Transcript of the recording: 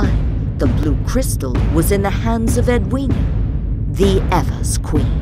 time, the Blue Crystel was in the hands of Edwina, the Ever's Queen.